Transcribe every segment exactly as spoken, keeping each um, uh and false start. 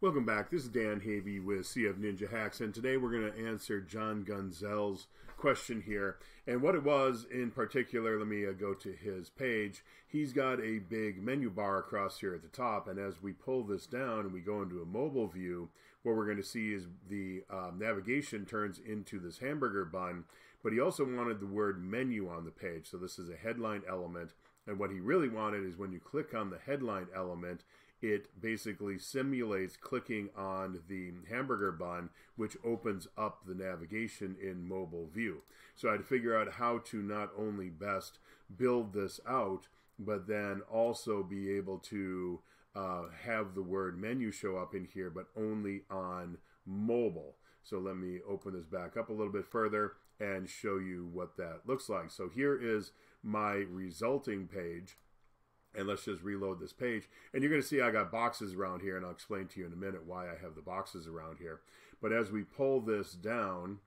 Welcome back. This is Dan Havey with C F Ninja Hacks, and today we're going to answer John Gunzel's question here. And what it was in particular, let me uh, go to his page. He's got a big menu bar across here at the top, and as we pull this down and we go into a mobile view, what we're going to see is the uh, navigation turns into this hamburger bun, but he also wanted the word menu on the page. So this is a headline element, and what he really wanted is when you click on the headline element, it basically simulates clicking on the hamburger bun, which opens up the navigation in mobile view. So I had to figure out how to not only best build this out, but then also be able to uh, have the word menu show up in here, but only on mobile. So let me open this back up a little bit further and show you what that looks like. So here is my resulting page. And let's just reload this page. And you're going to see I got boxes around here, and I'll explain to you in a minute why I have the boxes around here. But as we pull this down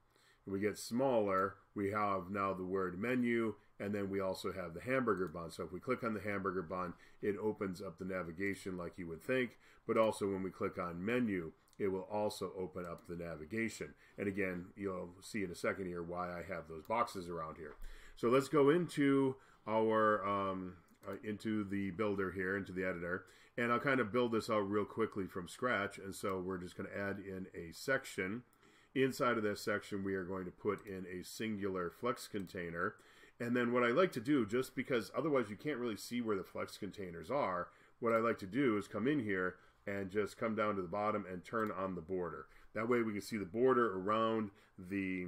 and we get smaller, we have now the word menu, and then we also have the hamburger bun. So if we click on the hamburger bun, it opens up the navigation like you would think. But also when we click on menu, it will also open up the navigation. And again, you'll see in a second here why I have those boxes around here. So let's go into our... Um, into the builder here, into the editor, and I'll kind of build this out real quickly from scratch. And so we're just going to add in a section. Inside of that section, we are going to put in a singular flex container. And then what I like to do, just because otherwise you can't really see where the flex containers are, what I like to do is come in here and just come down to the bottom and turn on the border. That way we can see the border around the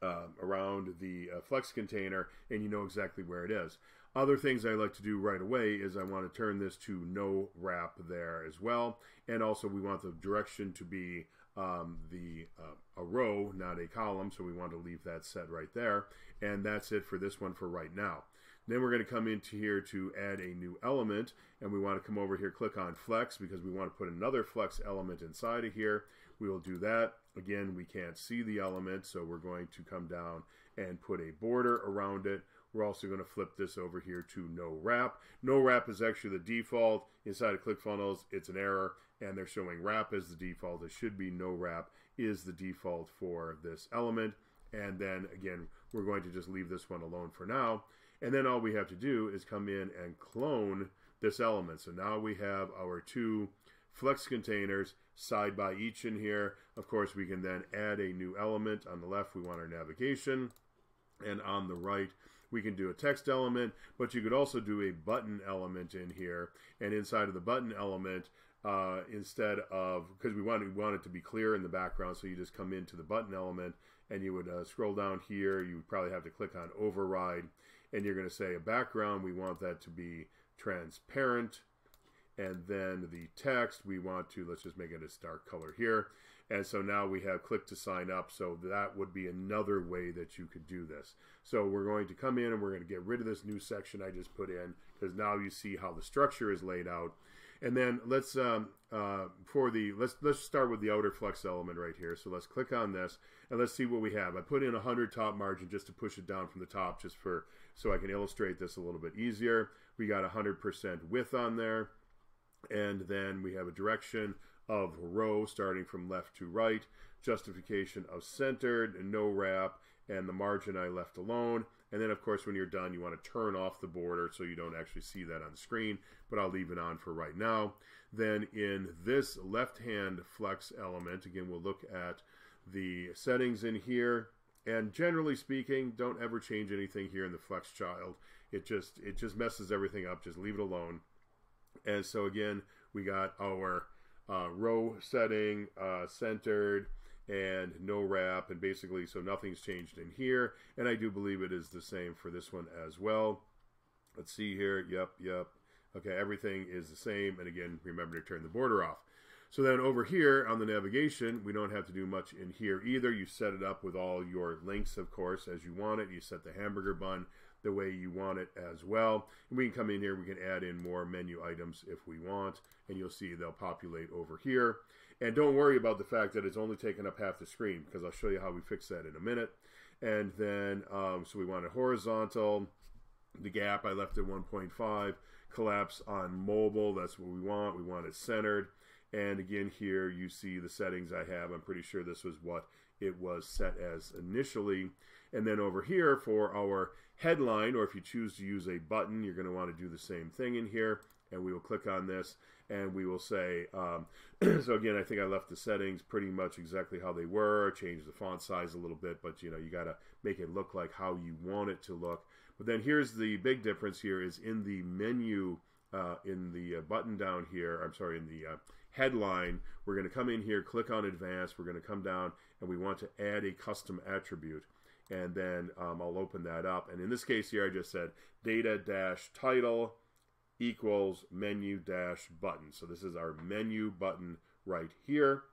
Um, around the uh, flex container, and you know exactly where it is. Other things I like to do right away is I want to turn this to no wrap there as well, and also we want the direction to be um, the uh, a row, not a column, so we want to leave that set right there. And that's it for this one for right now. Then we're going to come into here to add a new element, and we want to come over here, click on flex, because we want to put another flex element inside of here. We will do that. Again, we can't see the element, so we're going to come down and put a border around it. We're also going to flip this over here to no wrap. No wrap is actually the default. Inside of ClickFunnels, it's an error, and they're showing wrap as the default. It should be no wrap is the default for this element. And then, again, we're going to just leave this one alone for now. And then all we have to do is come in and clone this element. So now we have our two flex containers side by each in here. Of course, we can then add a new element. On the left, we want our navigation, and on the right, we can do a text element, but you could also do a button element in here. And inside of the button element, uh, instead of, because we want, we want it to be clear in the background, so you just come into the button element and you would uh, scroll down here. You would probably have to click on override, and you're going to say a background. We want that to be transparent. And then the text, we want to, let's just make it a dark color here. And so now we have click to sign up. So that would be another way that you could do this. So we're going to come in and we're going to get rid of this new section I just put in, because now you see how the structure is laid out. And then let's um, uh, for the let's let's start with the outer flex element right here. So let's click on this and let's see what we have. I put in one hundred top margin just to push it down from the top, just for so I can illustrate this a little bit easier. We got one hundred percent width on there. And then we have a direction of row starting from left to right, justification of centered, no wrap, and the margin I left alone. And then, of course, when you're done, you want to turn off the border so you don't actually see that on the screen, but I'll leave it on for right now. Then in this left-hand flex element, again, we'll look at the settings in here. And generally speaking, don't ever change anything here in the flex child. It just, it just messes everything up. Just leave it alone. And so again, we got our uh, row setting, uh, centered, and no wrap, and basically, so nothing's changed in here. And I do believe it is the same for this one as well. Let's see here. Yep, yep. Okay, everything is the same. And again, remember to turn the border off. So then over here on the navigation, we don't have to do much in here either. You set it up with all your links, of course, as you want it. You set the hamburger bun the way you want it as well. And we can come in here, we can add in more menu items if we want, and you'll see they'll populate over here. And don't worry about the fact that it's only taking up half the screen, because I'll show you how we fix that in a minute. And then, um, so we want it horizontal, the gap I left at one point five, collapse on mobile, that's what we want. We want it centered. And again, here you see the settings I have. I'm pretty sure this was what it was set as initially. And then over here for our headline, or if you choose to use a button, you're going to want to do the same thing in here. And we will click on this and we will say, um, so again, I think I left the settings pretty much exactly how they were. Changed the font size a little bit, but you know, you got to make it look like how you want it to look. But then here's the big difference here is in the menu, uh, in the uh, button down here, I'm sorry, in the uh, headline, we're going to come in here, click on advanced, we're going to come down and we want to add a custom attribute. And then um, I'll open that up. And in this case here, I just said data-title equals menu dash button. So this is our menu button right here.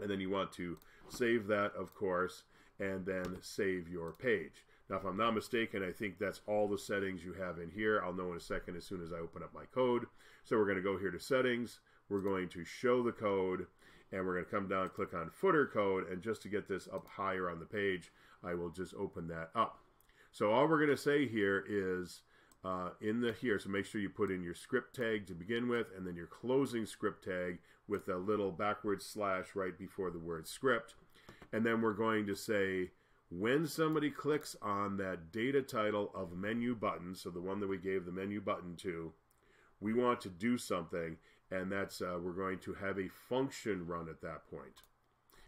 And then you want to save that, of course, and then save your page. Now, if I'm not mistaken, I think that's all the settings you have in here. I'll know in a second as soon as I open up my code. So we're going to go here to settings. We're going to show the code, and we're going to come down, click on footer code. And just to get this up higher on the page, I will just open that up. So all we're going to say here is, Uh, in the here, so make sure you put in your script tag to begin with, and then your closing script tag with a little backward slash right before the word script. And then we're going to say, when somebody clicks on that data title of menu button, so the one that we gave the menu button to, we want to do something, and that's uh, we're going to have a function run at that point.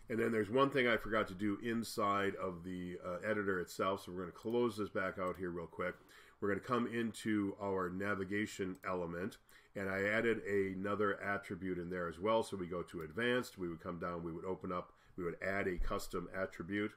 And then there's one thing I forgot to do inside of the uh, editor itself, so we're going to close this back out here real quick. We're going to come into our navigation element, and I added another attribute in there as well. So we go to advanced, we would come down, we would open up, we would add a custom attribute,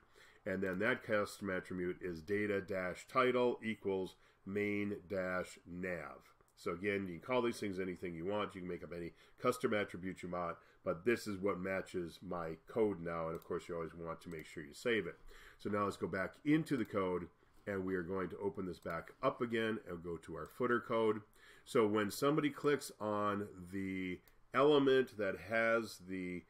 and then that custom attribute is data-title equals main-nav. So again, you can call these things anything you want. You can make up any custom attribute you want, but this is what matches my code now. And of course, you always want to make sure you save it. So now let's go back into the code, and we are going to open this back up again and go to our footer code. So when somebody clicks on the element that has the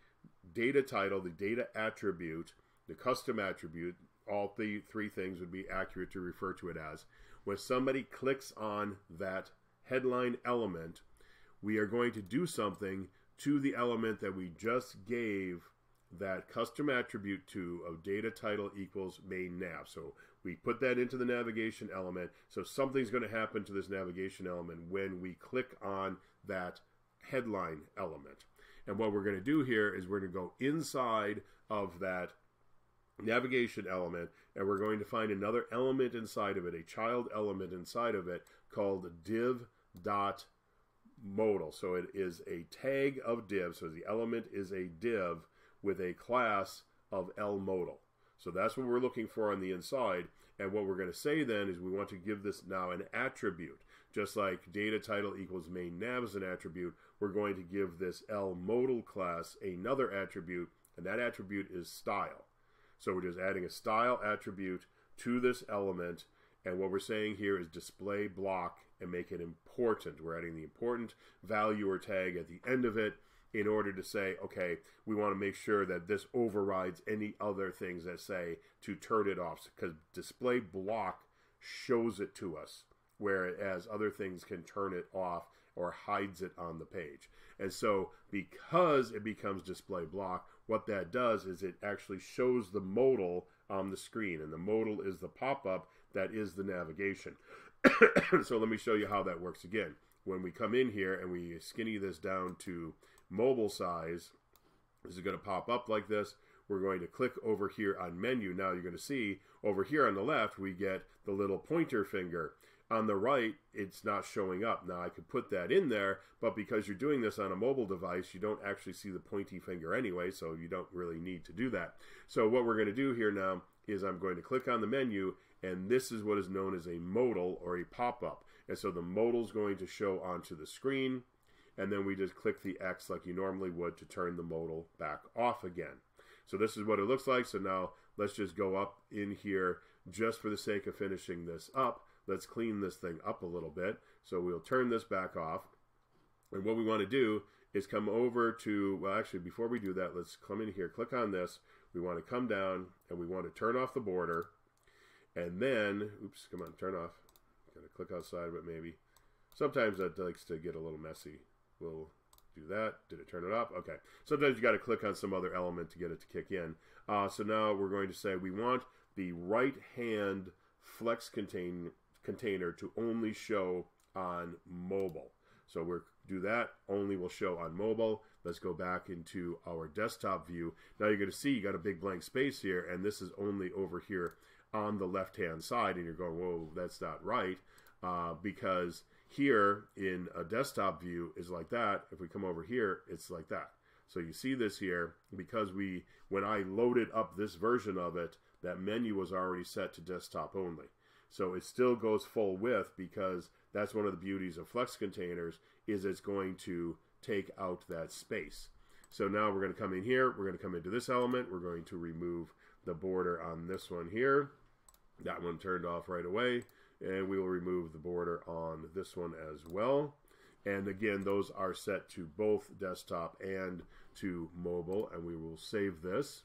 data title, the data attribute, the custom attribute, all the three things would be accurate to refer to it as. When somebody clicks on that headline element, we are going to do something to the element that we just gave that custom attribute to of data title equals main nav. So we put that into the navigation element. So something's going to happen to this navigation element when we click on that headline element. And what we're going to do here is we're going to go inside of that navigation element, and we're going to find another element inside of it, a child element inside of it called div.modal. So it is a tag of div. So the element is a div with a class of lmodal. So that's what we're looking for on the inside. And what we're going to say then is we want to give this now an attribute. Just like data title equals main nav is an attribute, we're going to give this lmodal class another attribute, and that attribute is style. So we're just adding a style attribute to this element. And what we're saying here is display block and make it important. We're adding the important value or tag at the end of it, in order to say, okay, we want to make sure that this overrides any other things that say to turn it off, because display block shows it to us, whereas other things can turn it off or hides it on the page. And so because it becomes display block, what that does is it actually shows the modal on the screen, and the modal is the pop-up that is the navigation. So let me show you how that works again. When we come in here and we skinny this down to mobile size, this is going to pop up like this. We're going to click over here on menu. Now you're going to see over here on the left, we get the little pointer finger. On the right, it's not showing up. Now I could put that in there, but because you're doing this on a mobile device, you don't actually see the pointy finger anyway, so you don't really need to do that. So what we're going to do here now is I'm going to click on the menu, and this is what is known as a modal or a pop-up. And so the modal is going to show onto the screen, and then we just click the X like you normally would to turn the modal back off again. So this is what it looks like. So now let's just go up in here just for the sake of finishing this up. Let's clean this thing up a little bit. So we'll turn this back off. And what we want to do is come over to, well, actually, before we do that, let's come in here, click on this. We want to come down, and we want to turn off the border. And then, oops, come on, turn off. Click outside, but maybe sometimes that likes to get a little messy. We'll do that. Did it turn it up? Okay. Sometimes you got to click on some other element to get it to kick in. Uh, so now we're going to say we want the right hand flex contain container to only show on mobile. So we'll do that, only will show on mobile. Let's go back into our desktop view. Now you're going to see you got a big blank space here, and this is only over here on the left-hand side, and you're going, whoa, that's not right, uh, because here in a desktop view is like that. If we come over here, it's like that. So you see this here, because we, when I loaded up this version of it, that menu was already set to desktop only. So it still goes full width, because that's one of the beauties of Flex containers, is it's going to take out that space. So now we're going to come in here, we're going to come into this element, we're going to remove the border on this one here. That one turned off right away, and we will remove the border on this one as well. And again, those are set to both desktop and to mobile, and we will save this.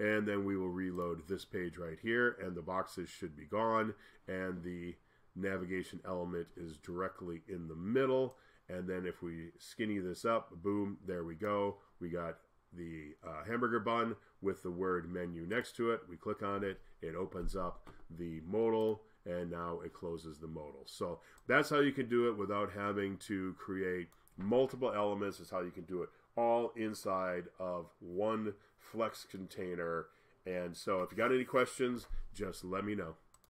And then we will reload this page right here, and the boxes should be gone, and the navigation element is directly in the middle. And then if we skinny this up, boom, there we go. We got the uh, hamburger bun with the word menu next to it. We click on it, it opens up the modal, and now it closes the modal. So that's how you can do it without having to create multiple elements. Is how you can do it all inside of one Flex container. And so if you got any questions, just let me know.